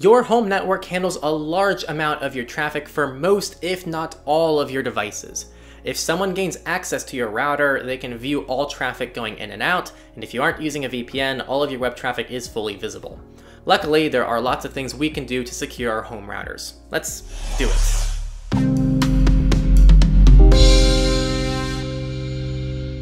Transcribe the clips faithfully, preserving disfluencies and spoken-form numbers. Your home network handles a large amount of your traffic for most, if not all, of your devices. If someone gains access to your router, they can view all traffic going in and out, and if you aren't using a V P N, all of your web traffic is fully visible. Luckily, there are lots of things we can do to secure our home routers. Let's do it.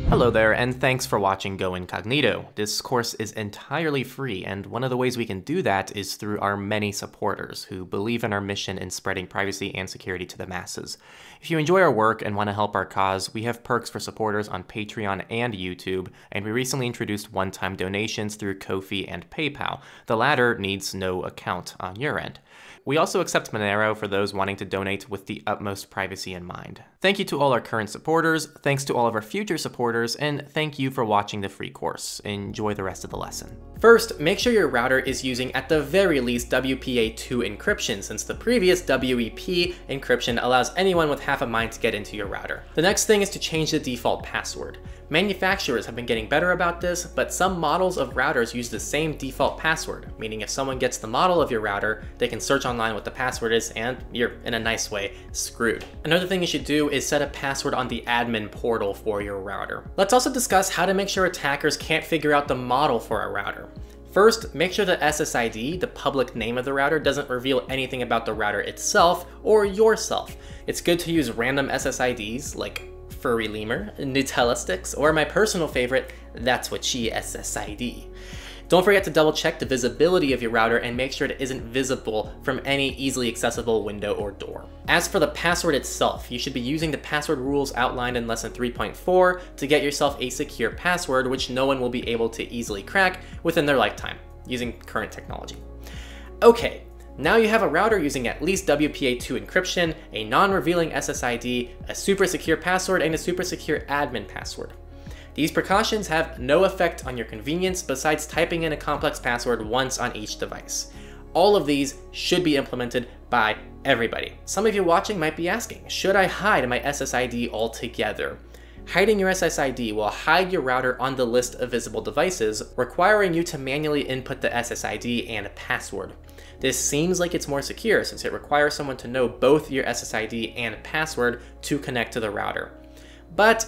Hello there, and thanks for watching Go Incognito. This course is entirely free, and one of the ways we can do that is through our many supporters who believe in our mission in spreading privacy and security to the masses. If you enjoy our work and want to help our cause, we have perks for supporters on Patreon and YouTube, and we recently introduced one-time donations through Ko-fi and PayPal. The latter needs no account on your end. We also accept Monero for those wanting to donate with the utmost privacy in mind. Thank you to all our current supporters, thanks to all of our future supporters, and thank you for watching the free course. Enjoy the rest of the lesson. First, make sure your router is using at the very least W P A two encryption, since the previous W E P encryption allows anyone with half a mind to get into your router. The next thing is to change the default password. Manufacturers have been getting better about this, but some models of routers use the same default password, meaning if someone gets the model of your router, they can search online what the password is, and you're, in a nice way, screwed. Another thing you should do is set a password on the admin portal for your router. Let's also discuss how to make sure attackers can't figure out the model for a router. First, make sure the S S I D, the public name of the router, doesn't reveal anything about the router itself or yourself. It's good to use random S S I Ds like Furry Lemur, Nutella Sticks, or my personal favorite, That's What She S S I D. Don't forget to double check the visibility of your router and make sure it isn't visible from any easily accessible window or door. As for the password itself, you should be using the password rules outlined in lesson three point four to get yourself a secure password which no one will be able to easily crack within their lifetime, using current technology. Okay. Now you have a router using at least W P A two encryption, a non-revealing S S I D, a super secure password, and a super secure admin password. These precautions have no effect on your convenience besides typing in a complex password once on each device. All of these should be implemented by everybody. Some of you watching might be asking, should I hide my S S I D altogether? Hiding your S S I D will hide your router on the list of visible devices, requiring you to manually input the S S I D and a password. This seems like it's more secure since it requires someone to know both your S S I D and password to connect to the router. But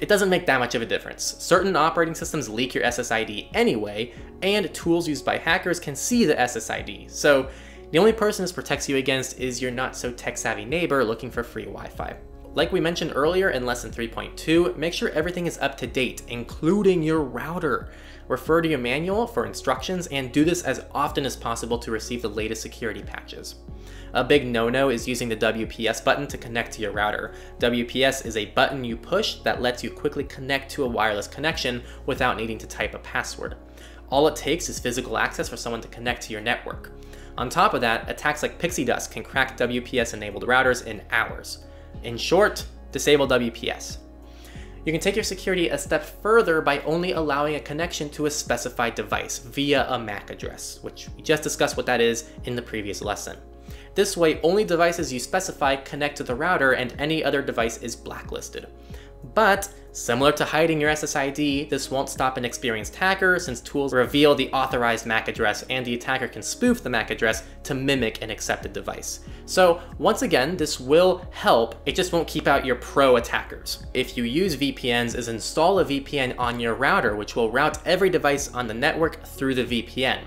it doesn't make that much of a difference. Certain operating systems leak your S S I D anyway, and tools used by hackers can see the S S I D. So the only person this protects you against is your not so tech-savvy neighbor looking for free Wi-Fi. Like we mentioned earlier in lesson three point two, make sure everything is up to date, including your router. Refer to your manual for instructions and do this as often as possible to receive the latest security patches. A big no-no is using the W P S button to connect to your router. W P S is a button you push that lets you quickly connect to a wireless connection without needing to type a password. All it takes is physical access for someone to connect to your network. On top of that, attacks like Pixie Dust can crack W P S-enabled routers in hours. In short, disable W P S. You can take your security a step further by only allowing a connection to a specified device via a M A C address, which we just discussed what that is in the previous lesson. This way, only devices you specify connect to the router and any other device is blacklisted. But similar to hiding your S S I D, this won't stop an experienced hacker since tools reveal the authorized M A C address and the attacker can spoof the M A C address to mimic an accepted device. So once again, this will help, it just won't keep out your pro attackers. If you use V P Ns, is install a V P N on your router, which will route every device on the network through the V P N.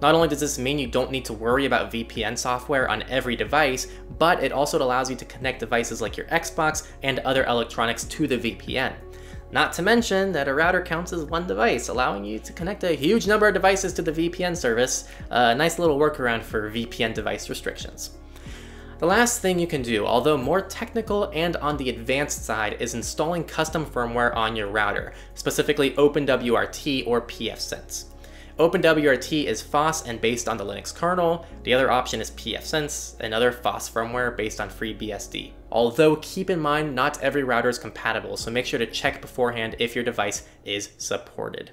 Not only does this mean you don't need to worry about V P N software on every device, but it also allows you to connect devices like your Xbox and other electronics to the V P N. Not to mention that a router counts as one device, allowing you to connect a huge number of devices to the V P N service, a nice little workaround for V P N device restrictions. The last thing you can do, although more technical and on the advanced side, is installing custom firmware on your router, specifically OpenWRT or pfSense. OpenWRT is FOSS and based on the Linux kernel. The other option is pfSense, another FOSS firmware based on FreeBSD. Although keep in mind, not every router is compatible, so make sure to check beforehand if your device is supported.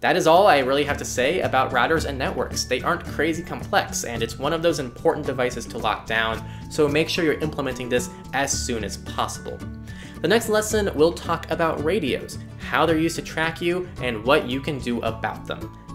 That is all I really have to say about routers and networks. They aren't crazy complex, and it's one of those important devices to lock down, so make sure you're implementing this as soon as possible. The next lesson, we'll talk about radios, how they're used to track you, and what you can do about them.